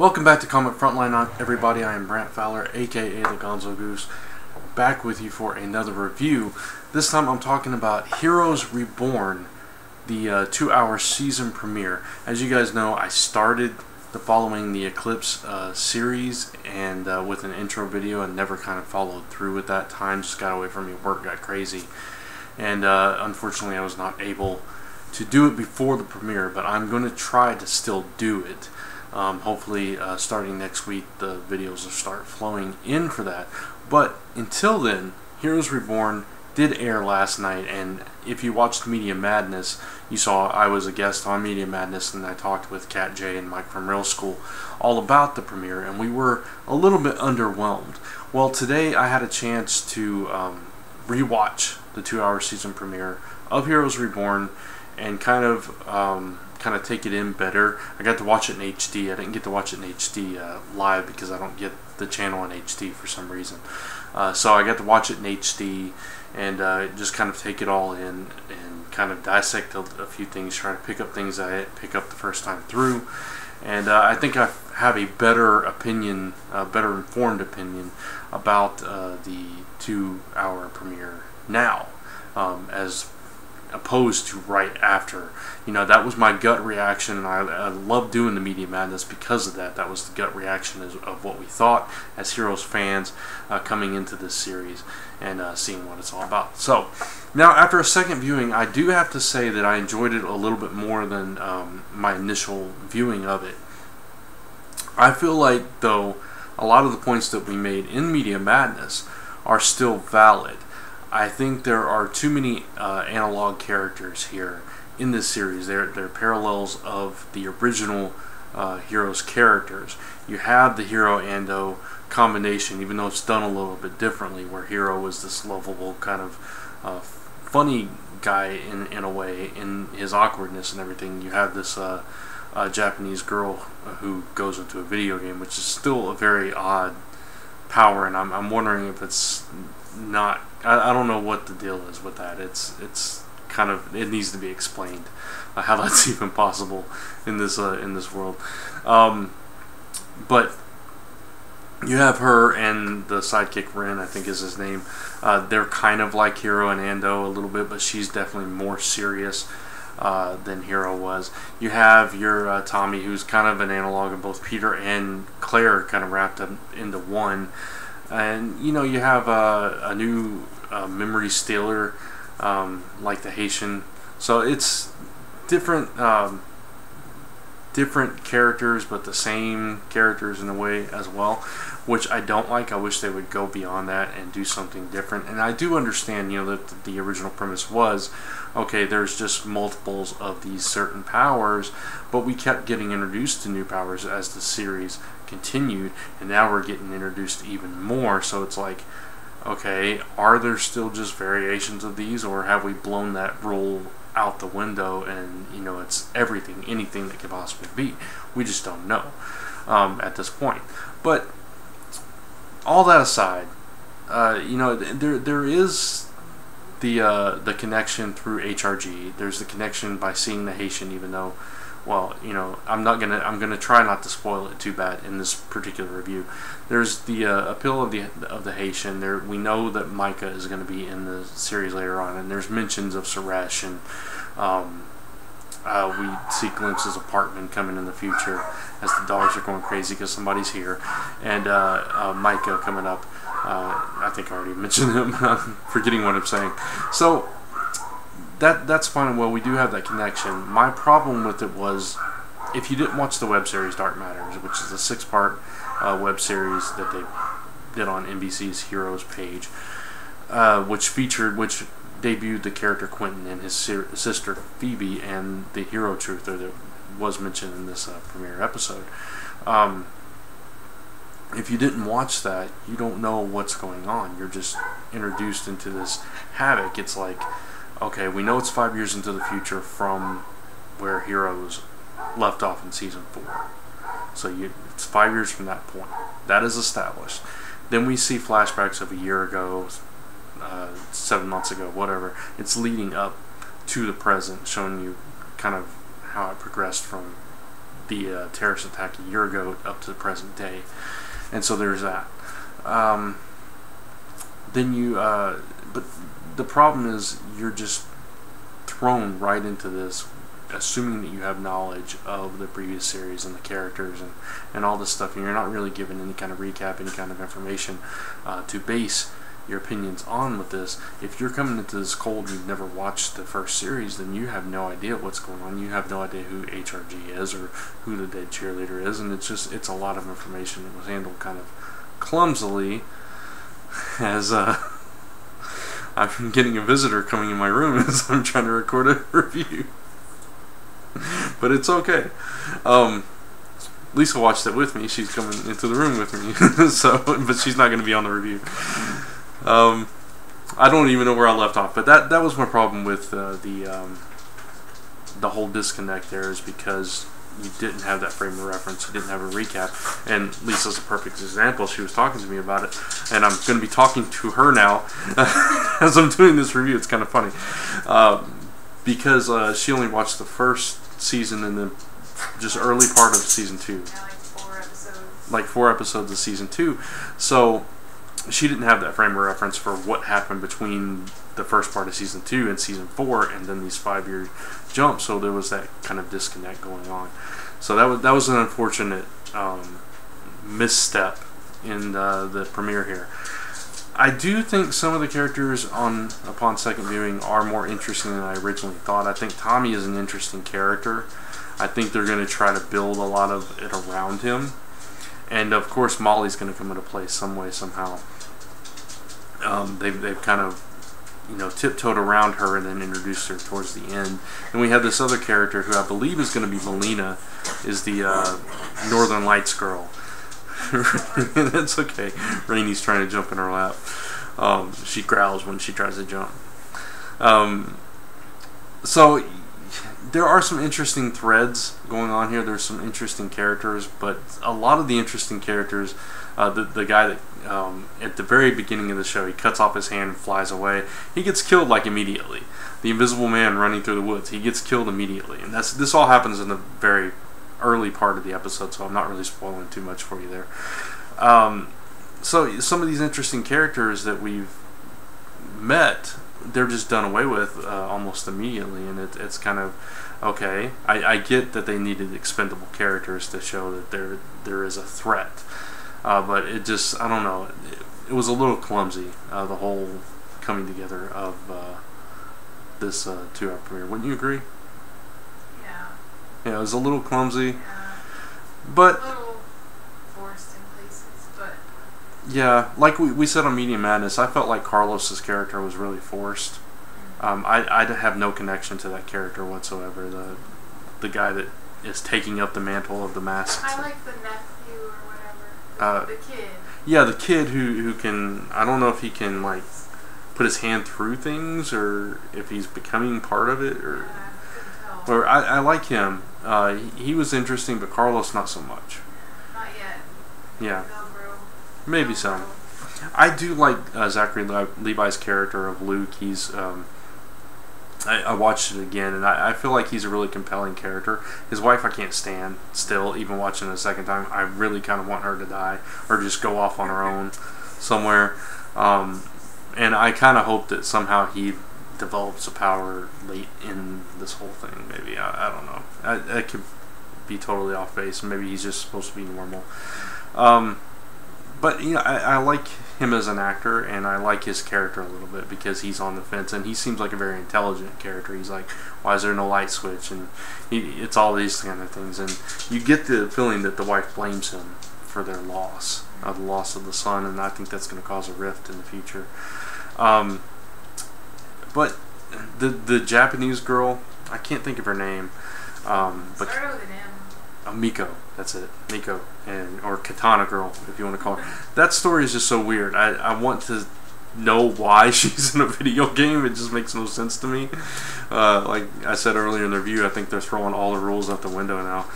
Welcome back to Comic Frontline, everybody. I am Brant Fowler, aka the Gonzo Goose, back with you for another review. This time I'm talking about Heroes Reborn, the 2-hour season premiere. As you guys know, I started following the Eclipse series and with an intro video and never kind of followed through with that. Time just got away from me, work got crazy, and unfortunately I was not able to do it before the premiere, but I'm going to try to still do it. Hopefully starting next week the videos will start flowing in for that, but until then, Heroes Reborn did air last night, and if you watched Media Madness, you saw I was a guest on Media Madness and I talked with Cat J and Mike from Real School all about the premiere, and we were a little bit underwhelmed. Well, today I had a chance to rewatch the 2-hour season premiere of Heroes Reborn and kind of take it in better. I got to watch it in HD. I didn't get to watch it in HD live because I don't get the channel in HD for some reason. So I got to watch it in HD and just kind of take it all in and kind of dissect a few things, trying to pick up things I didn't pick up the first time through. And I think I have a better opinion, a better informed opinion about the 2-hour premiere now, as opposed to right after. You know, that was my gut reaction, and I love doing the Media Madness because of that. That was the gut reaction of what we thought as Heroes fans coming into this series and seeing what it's all about. So now, after a second viewing, I do have to say that I enjoyed it a little bit more than my initial viewing of it. I feel like, though, a lot of the points that we made in Media Madness are still valid. I think there are too many analog characters here in this series. They're parallels of the original Heroes characters. You have the Hiro-Ando combination, even though it's done a little bit differently, where Hiro was this lovable kind of funny guy in a way, in his awkwardness and everything. You have this Japanese girl who goes into a video game, which is still a very odd power, and I'm wondering if it's not, I don't know what the deal is with that. It's kind of, it needs to be explained how that's even possible in this world. But you have her and the sidekick Ren, I think is his name. They're kind of like Hiro and Ando a little bit, but she's definitely more serious than Hiro was. You have your Tommy, who's kind of an analog of both Peter and Claire, kind of wrapped up into one. And, you know, you have a new memory stealer, like the Haitian. So it's different different characters, but the same characters in a way as well, which I don't like. I wish they would go beyond that and do something different. And I do understand, you know, that the original premise was, okay, there's just multiples of these certain powers, but we kept getting introduced to new powers as the series continued, and now we're getting introduced to even more. So it's like, okay, are there still just variations of these, or have we blown that rule out the window and, you know, it's everything, anything that could possibly be? We just don't know at this point. But all that aside, you know, there is the connection through HRG. There's the connection by seeing the Haitian, even though, well, you know, I'm gonna try not to spoil it too bad in this particular review. There's the appeal of the Haitian. There, we know that Micah is going to be in the series later on, and there's mentions of Suresh, and we see Glimpse's apartment coming in the future as the dogs are going crazy because somebody's here, and Micah coming up. I think I already mentioned him. I'm forgetting what I'm saying. So that's fine and well. We do have that connection. My problem with it was, if you didn't watch the web series Dark Matters, which is a 6-part web series that they did on NBC's Heroes page, which debuted the character Quentin and his sister Phoebe and the Hero Truther that was mentioned in this premiere episode. If you didn't watch that, you don't know what's going on. You're just introduced into this havoc. It's like, okay, we know it's 5 years into the future from where Heroes left off in season 4. So it's 5 years from that point. That is established. Then we see flashbacks of a year ago, 7 months ago, whatever. It's leading up to the present, showing you kind of how it progressed from the terrorist attack a year ago up to the present day. And so there's that. Then you, but the problem is you're just thrown right into this, assuming that you have knowledge of the previous series and the characters and all this stuff, and you're not really given any kind of recap, any kind of information to base your opinions on with this. If you're coming into this cold and you've never watched the first series, then you have no idea what's going on. You have no idea who HRG is or who the dead cheerleader is, and it's just, it's a lot of information that was handled kind of clumsily, as I've been getting a visitor coming in my room as I'm trying to record a review. But it's okay. Lisa watched it with me. She's coming into the room with me. So, but she's not going to be on the review. I don't even know where I left off. But that was my problem with the whole disconnect there, is because you didn't have that frame of reference. You didn't have a recap. And Lisa's a perfect example. She was talking to me about it, and I'm going to be talking to her now as I'm doing this review. It's kind of funny. Because she only watched the first season and the just early part of season 2. Yeah, like 4 episodes. Like 4 episodes of season 2. So she didn't have that frame of reference for what happened between the first part of season 2 and season 4, and then these 5-year jumps. So there was that kind of disconnect going on. So that was an unfortunate misstep in the premiere here. I do think some of the characters upon second viewing are more interesting than I originally thought. I think Tommy is an interesting character. I think they're going to try to build a lot of it around him. And of course Molly's going to come into play some way, somehow. They've kind of, you know, tiptoed around her and then introduced her towards the end. And we have this other character who I believe is going to be Melina, is the Northern Lights girl. That's okay. Rainie's trying to jump in her lap. She growls when she tries to jump. So there are some interesting threads going on here. There's some interesting characters, but a lot of the interesting characters, the guy that at the very beginning of the show, he cuts off his hand and flies away. He gets killed like immediately. The invisible man running through the woods, he gets killed immediately, and this all happens in the very early part of the episode, so I'm not really spoiling too much for you there. So some of these interesting characters that we've met, they're just done away with almost immediately, and it's kind of okay. I get that they needed expendable characters to show that there is a threat, but it just, I don't know, it was a little clumsy, the whole coming together of this 2-hour premiere. Wouldn't you agree? Yeah, it was a little clumsy, yeah. But a little forced in places, but yeah, like we said on Media Madness, I felt like Carlos's character was really forced. Mm-hmm. I have no connection to that character whatsoever. The guy that is taking up the mantle of the mask. I like the nephew or whatever. The kid. Yeah, the kid who can, I don't know if he can like put his hand through things or if he's becoming part of it, or. Yeah. Or I like him. He was interesting, but Carlos not so much. Not yet. Yeah. Maybe so. I do like Zachary Levi's character of Luke. He's I watched it again, and I feel like he's a really compelling character. His wife I can't stand still, even watching it a second time. I really kind of want her to die or just go off on her own somewhere. And I kind of hope that somehow he develops a power late in this whole thing, maybe. I don't know. I could be totally off base. Maybe he's just supposed to be normal. But, you know, I like him as an actor, and I like his character a little bit because he's on the fence, and he seems like a very intelligent character. He's like, why is there no light switch? And it's all these kind of things. And you get the feeling that the wife blames him for their loss, the loss of the son, and I think that's going to cause a rift in the future. But the Japanese girl, I can't think of her name. But Miko, that's it. Miko, or Katana Girl, if you want to call her. That story is just so weird. I want to know why she's in a video game. It just makes no sense to me. Like I said earlier in the review, I think they're throwing all the rules out the window now.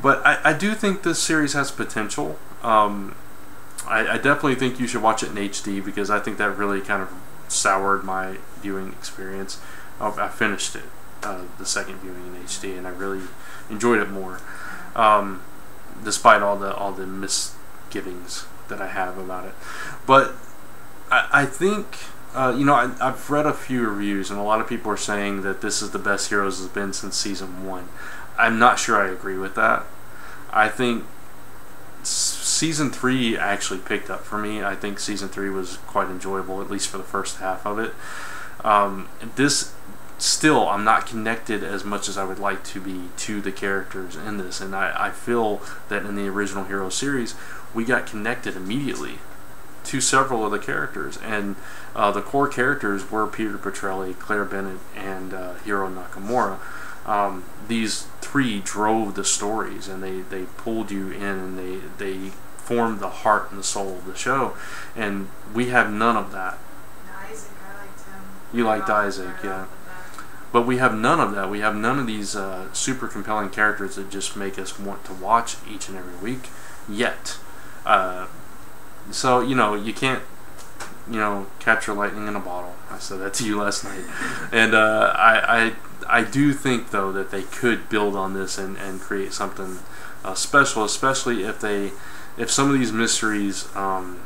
But I do think this series has potential. I definitely think you should watch it in HD, because I think that really kind of soured my viewing experience. I finished it the second viewing in HD, and I really enjoyed it more. despite all the misgivings that I have about it. But I think I've read a few reviews, and a lot of people are saying that this is the best Heroes has been since season 1. I'm not sure I agree with that. I think season 3 actually picked up for me. I think season 3 was quite enjoyable, at least for the first half of it. This still, I'm not connected as much as I would like to be to the characters in this, and I feel that in the original Hero series we got connected immediately to several of the characters, and the core characters were Peter Petrelli, Claire Bennett, and Hiro Nakamura. These three drove the stories, and they pulled you in, and they formed the heart and the soul of the show, and we have none of that. Isaac, I liked him. You liked Isaac, yeah. But we have none of that. We have none of these super compelling characters that just make us want to watch each and every week yet. So, you can't, capture lightning in a bottle. I said that to you last night. And I do think, though, that they could build on this and create something special, especially if some of these mysteries kind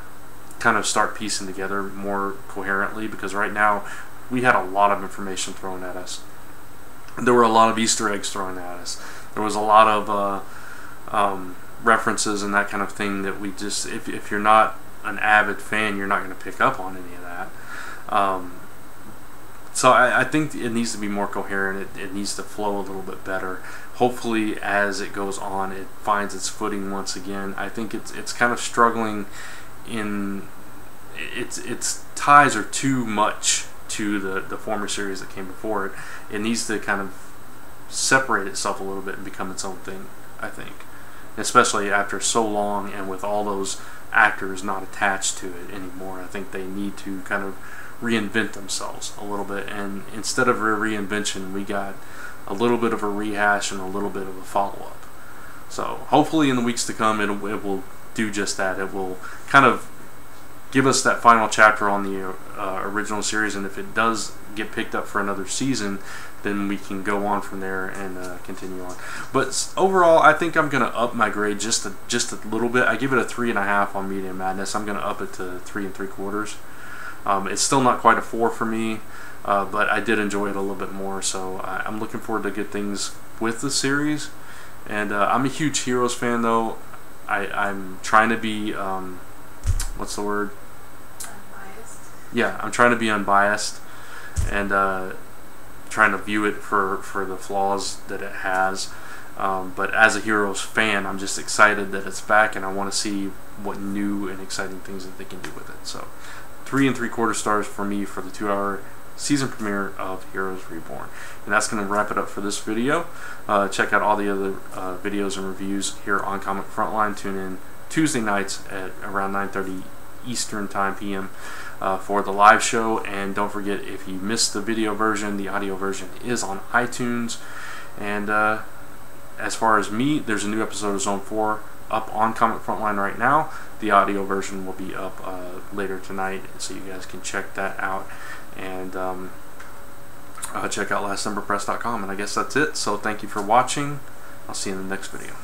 of start piecing together more coherently, because right now we had a lot of information thrown at us. There were a lot of Easter eggs thrown at us. There was a lot of references and that kind of thing that we just, if you're not an avid fan, you're not going to pick up on any of that. So I think it needs to be more coherent. It needs to flow a little bit better. Hopefully, as it goes on, it finds its footing once again. I think it's kind of struggling in its ties are too much to the former series that came before it. It needs to kind of separate itself a little bit and become its own thing, I think. Especially after so long and with all those actors not attached to it anymore. I think they need to kind of reinvent themselves a little bit, and instead of a reinvention, we got a little bit of a rehash and a little bit of a follow-up. So hopefully in the weeks to come it will do just that. It will kind of give us that final chapter on the original series, and if it does get picked up for another season, then we can go on from there and continue on. But overall, I think I'm going to up my grade just a little bit. I give it a 3.5 on Media Madness. I'm going to up it to 3 3/4. It's still not quite a 4 for me, but I did enjoy it a little bit more. So I'm looking forward to good things with the series. And I'm a huge Heroes fan, though. I'm trying to be what's the word? Yeah, I'm trying to be unbiased and trying to view it for the flaws that it has. But as a Heroes fan, I'm just excited that it's back, and I want to see what new and exciting things that they can do with it. So 3 3/4 stars for me for the 2-hour season premiere of Heroes Reborn. And that's going to wrap it up for this video. Check out all the other videos and reviews here on Comic Frontline. Tune in Tuesday nights at around 9:30 Eastern Time PM for the live show. And don't forget, if you missed the video version, the audio version is on iTunes. And as far as me, there's a new episode of Zone 4 up on Comic Frontline right now. The audio version will be up later tonight, so you guys can check that out. And check out lastsemberpress.com. And I guess that's it. So thank you for watching. I'll see you in the next video.